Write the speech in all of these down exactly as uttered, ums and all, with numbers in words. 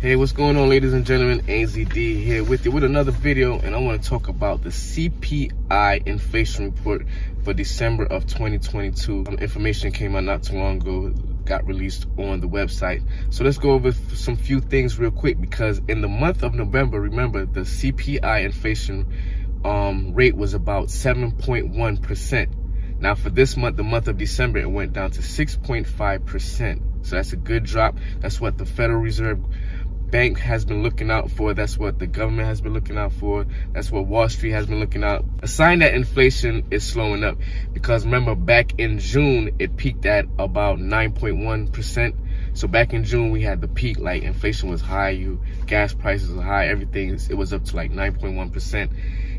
Hey, what's going on, ladies and gentlemen? A Z D here with you with another video, and I want to talk about the C P I inflation report for December of twenty twenty-two. Um, information came out not too long ago, got released on the website. So let's go over some few things real quick, because in the month of November, remember, the C P I inflation um, rate was about seven point one percent. Now for this month, the month of December, it went down to six point five percent. So that's a good drop. That's what the Federal Reserve Bank has been looking out for. That's what the government has been looking out for. That's what Wall Street has been looking out. A sign that inflation is slowing up, because remember, back in June it peaked at about nine point one percent. So back in June we had the peak, like inflation was high, you gas prices were high, everything, it was up to like nine point one percent.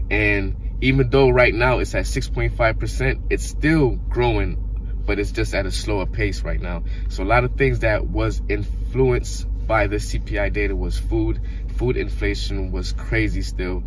And even though right now it's at six point five percent, it's still growing, but it's just at a slower pace right now. So a lot of things that was influenced by the C P I data was food. Food inflation was crazy still.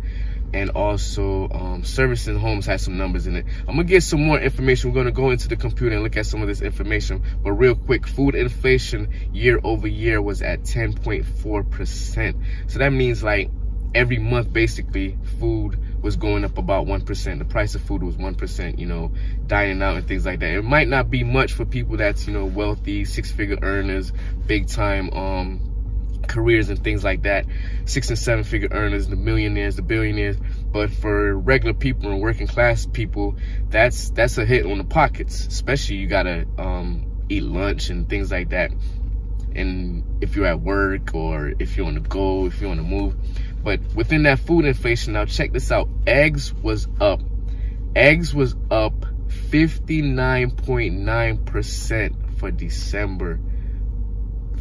And also um, service and homes had some numbers in it. I'm gonna get some more information. We're gonna go into the computer and look at some of this information. But real quick, food inflation year over year was at ten point four percent. So that means like every month basically food was going up about one percent. The price of food was one percent, you know, dining out and things like that. It might not be much for people that's, you know, wealthy, six-figure earners, big-time um, careers and things like that, six- and seven-figure earners, the millionaires, the billionaires. But for regular people and working-class people, that's that's a hit on the pockets, especially you got to um, eat lunch and things like that. And if you're at work or if you're on the go, if you're on the move. But within that food inflation, now check this out. Eggs was up. Eggs was up fifty-nine point nine percent for December.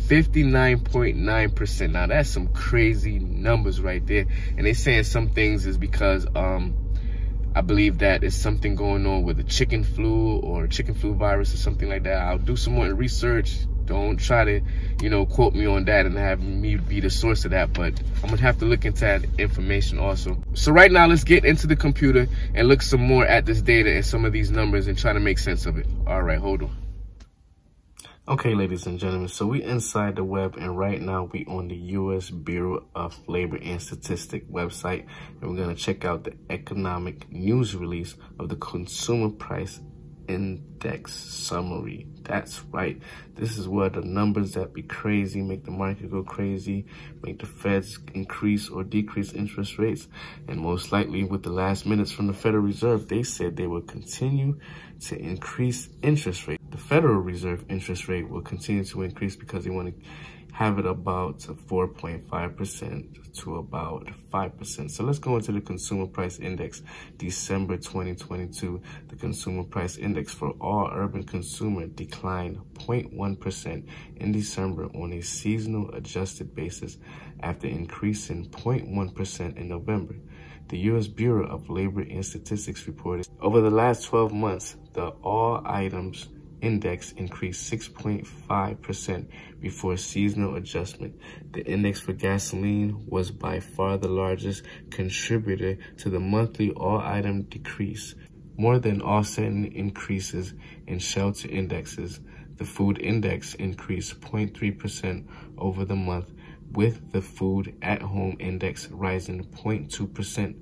fifty-nine point nine percent. Now that's some crazy numbers right there. And they're saying some things is because um I believe that it's something going on with the chicken flu or chicken flu virus or something like that. I'll do some more research. Don't try to, you know, quote me on that and have me be the source of that, but I'm gonna have to look into that information also. So right now, let's get into the computer and look some more at this data and some of these numbers and try to make sense of it. All right, hold on. Okay, ladies and gentlemen, so we inside the web, and right now we on the U S Bureau of Labor and Statistics website, and we're gonna check out the economic news release of the Consumer Price Index Summary. That's right. This is where the numbers that be crazy, make the market go crazy, make the Feds increase or decrease interest rates. And most likely with the last minutes from the Federal Reserve, they said they will continue to increase interest rate. The Federal Reserve interest rate will continue to increase because they want to have it about four point five percent to about five percent. So let's go into the Consumer Price Index, December twenty twenty-two. The Consumer Price Index for all urban consumer declined zero point one percent in December on a seasonal adjusted basis after increasing zero point one percent in November. The U S Bureau of Labor and Statistics reported over the last twelve months, the all items index increased six point five percent before seasonal adjustment. The index for gasoline was by far the largest contributor to the monthly all-item decrease, more than offsetting increases in shelter indexes. The food index increased zero point three percent over the month, with the food at-home index rising zero point two percent.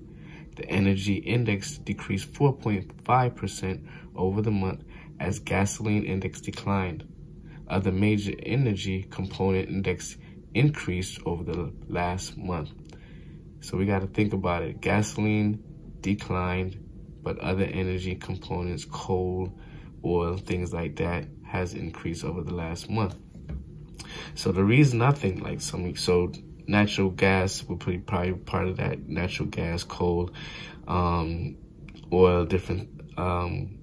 The energy index decreased four point five percent over the month as gasoline index declined. Other major energy component index increased over the last month. So we got to think about it. Gasoline declined, but other energy components, coal, oil, things like that, has increased over the last month. So the reason I think like some, so natural gas will be probably part of that, natural gas, coal, um, oil, different, um,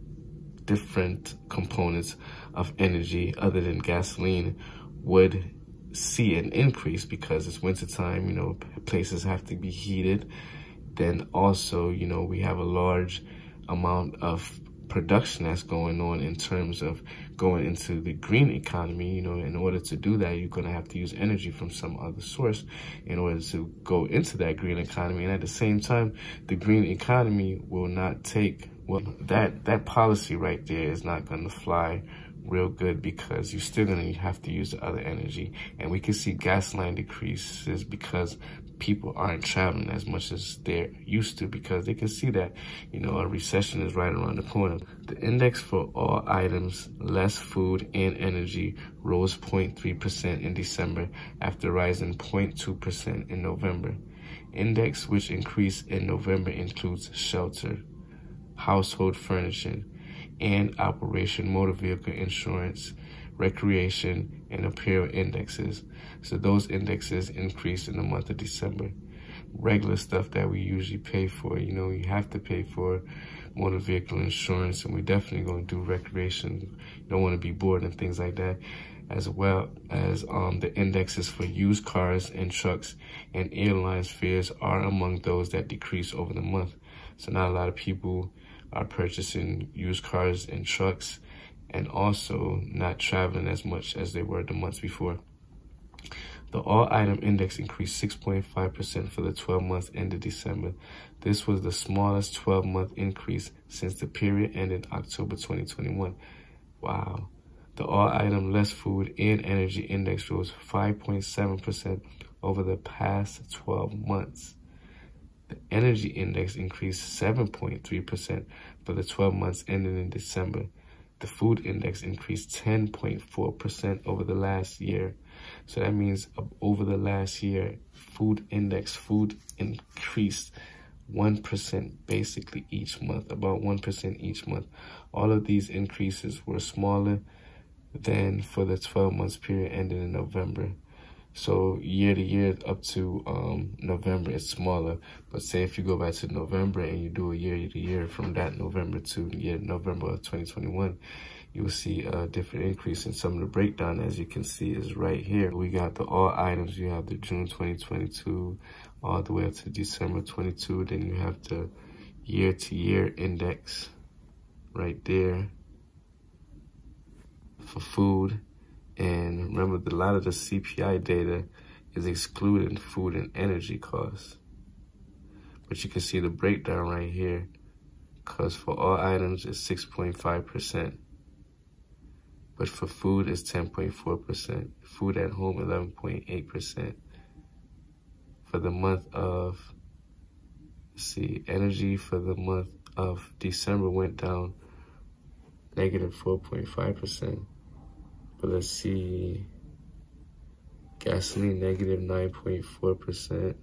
different components of energy other than gasoline would see an increase because it's wintertime, you know, places have to be heated. Then also, you know, we have a large amount of production that's going on in terms of going into the green economy. You know, in order to do that, you're going to have to use energy from some other source in order to go into that green economy. And at the same time, the green economy will not take, well, that that policy right there is not going to fly real good because you're still going to have to use the other energy. And we can see gasoline decreases because people aren't traveling as much as they're used to, because they can see that, you know, a recession is right around the corner. The index for all items, less food and energy, rose zero point three percent in December after rising zero point two percent in November. Index which increased in November includes shelter, household furnishing, and operation motor vehicle insurance, recreation, and apparel indexes. So those indexes increased in the month of December. Regular stuff that we usually pay for, you know, you have to pay for motor vehicle insurance, and we're definitely going to do recreation. You don't want to be bored and things like that, as well as um, the indexes for used cars and trucks and airlines fares are among those that decrease over the month. So not a lot of people are purchasing used cars and trucks, and also not traveling as much as they were the months before. The all-item index increased six point five percent for the twelve months ended December. This was the smallest twelve-month increase since the period ended October twenty twenty-one. Wow. The all-item less food and energy index rose five point seven percent over the past twelve months. The energy index increased seven point three percent for the twelve months ended in December. The food index increased ten point four percent over the last year. So that means over the last year, food index, food increased one percent basically each month, about one percent each month. All of these increases were smaller than for the twelve months period ended in November. So year to year up to um, November, it's smaller. But say if you go back to November and you do a year to year from that November to year November of twenty twenty-one, you will see a different increase. And some of the breakdown, as you can see, is right here. We got the all items. You have the June twenty twenty-two all the way up to December twenty-two. Then you have the year to year index right there for food. And remember, the, a lot of the C P I data is excluding food and energy costs. But you can see the breakdown right here, because for all items, it's six point five percent. But for food, it's ten point four percent. Food at home, eleven point eight percent. For the month of, let's see, energy for the month of December went down negative four point five percent. But let's see, gasoline negative nine point four percent.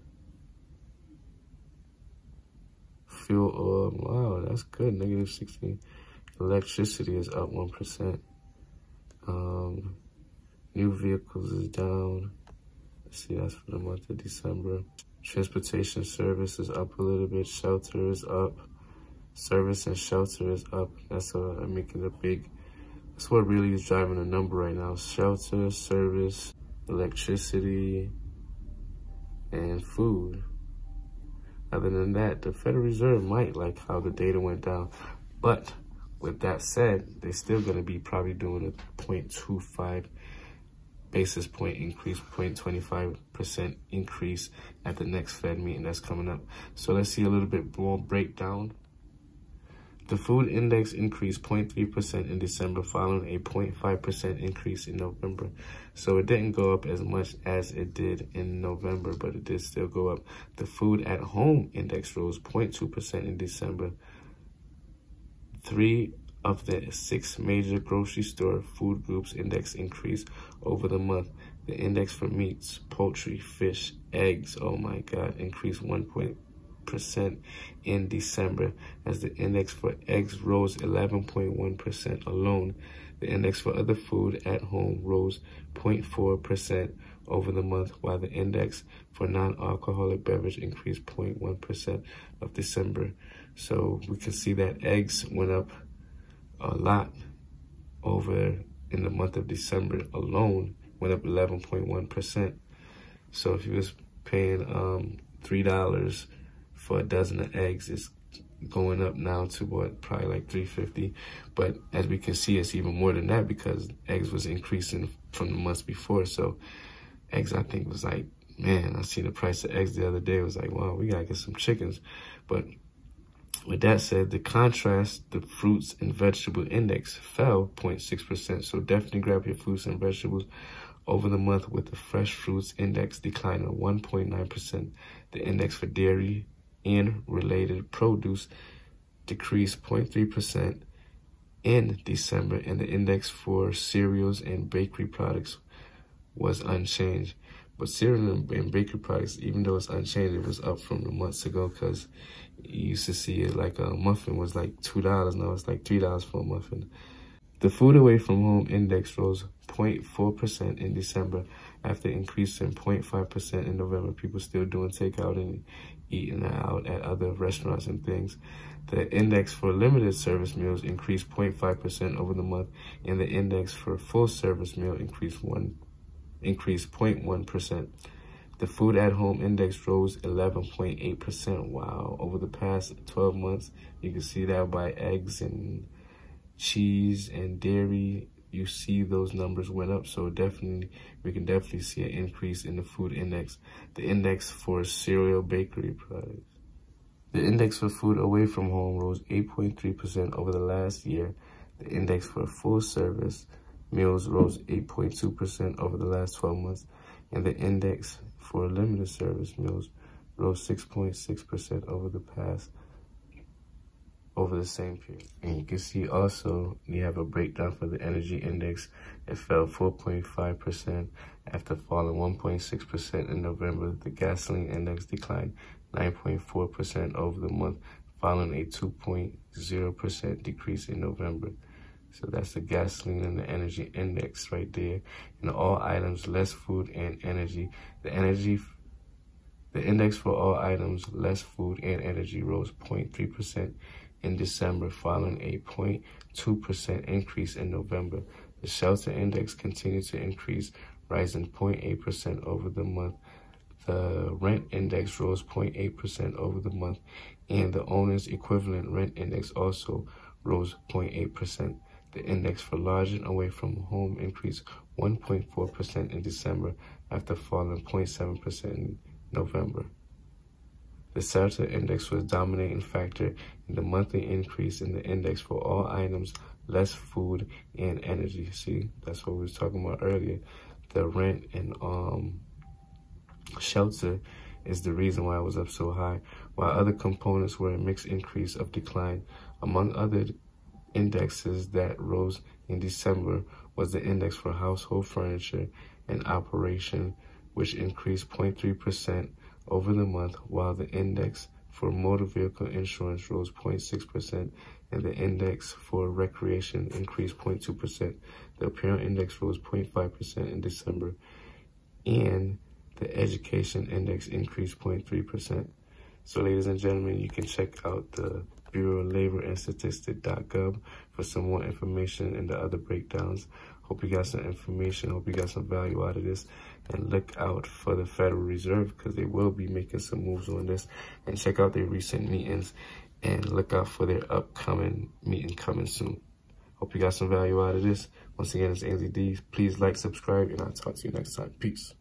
Fuel oil, wow, that's good, negative sixteen. Electricity is up one percent. Um, new vehicles is down. Let's see, that's for the month of December. Transportation service is up a little bit. Shelter is up. Service and shelter is up. That's uh, making a big, that's what really is driving the number right now. Shelter, service, electricity, and food. Other than that, the Federal Reserve might like how the data went down. But with that said, they're still going to be probably doing a zero point two five basis point increase, zero point two five percent increase at the next Fed meeting that's coming up. So let's see a little bit more breakdown. The food index increased zero point three percent in December, following a zero point five percent increase in November. So it didn't go up as much as it did in November, but it did still go up. The food at home index rose zero point two percent in December. Three of the six major grocery store food groups index increased over the month. The index for meats, poultry, fish, eggs, oh my God, increased one point percent in December, as the index for eggs rose eleven point one percent alone. The index for other food at home rose zero point four percent over the month, while the index for non-alcoholic beverage increased zero point one percent of December. So we can see that eggs went up a lot over in the month of December alone, went up eleven point one percent. So if you was paying um, three dollars for a dozen of eggs, is going up now to what, probably like three fifty. But as we can see, it's even more than that because eggs was increasing from the months before. So eggs, I think, was like, man, I seen the price of eggs the other day. It was like, wow, we gotta get some chickens. But With that said, the contrast, the fruits and vegetable index fell zero point six percent. So definitely grab your fruits and vegetables over the month, with the fresh fruits index declining one point nine percent. The index for dairy and related produce decreased zero point three percent in December, and the index for cereals and bakery products was unchanged. But cereal and bakery products, even though it's unchanged, it was up from the months ago, because you used to see it like a muffin was like two dollars. Now it's like three dollars for a muffin. The food away from home index rose zero point four percent in December after increasing zero point five percent in November. People still doing takeout and eating out at other restaurants and things. The index for limited service meals increased zero point five percent over the month, and the index for full service meal increased one increased zero point one percent. The food at home index rose eleven point eight percent. Wow, over the past twelve months, you can see that by eggs and cheese and dairy, you see those numbers went up. So definitely, we can definitely see an increase in the food index. The index for cereal bakery products. The index for food away from home rose eight point three percent over the last year. The index for full service meals rose eight point two percent over the last twelve months. And the index for limited service meals rose six point six percent over the past over the same period. And you can see also, you have a breakdown for the energy index. It fell four point five percent after falling one point six percent in November. The gasoline index declined nine point four percent over the month, following a two point zero percent decrease in November. So that's the gasoline and the energy index right there. And all items, less food and energy. The energy, the index for all items, less food and energy rose zero point three percent in December, following a zero point two percent increase in November. The shelter index continued to increase, rising zero point eight percent over the month. The rent index rose zero point eight percent over the month, and the owner's equivalent rent index also rose zero point eight percent. The index for lodging and away from home increased one point four percent in December after falling zero point seven percent in November. The shelter index was a dominating factor in the monthly increase in the index for all items, less food and energy. See, that's what we were talking about earlier. The rent and um shelter is the reason why it was up so high, while other components were a mixed increase of decline. Among other indexes that rose in December was the index for household furniture and operation, which increased zero point three percent over the month, while the index for motor vehicle insurance rose zero point six percent, and the index for recreation increased zero point two percent. The apparel index rose zero point five percent in December, and the education index increased zero point three percent. So ladies and gentlemen, you can check out the Bureau of Labor and Statistics dot gov for some more information and the other breakdowns. Hope you got some information. Hope you got some value out of this. And look out for the Federal Reserve, because they will be making some moves on this. And check out their recent meetings, and look out for their upcoming meeting coming soon. Hope you got some value out of this. Once again, it's A Z D. Please like, subscribe, and I'll talk to you next time. Peace.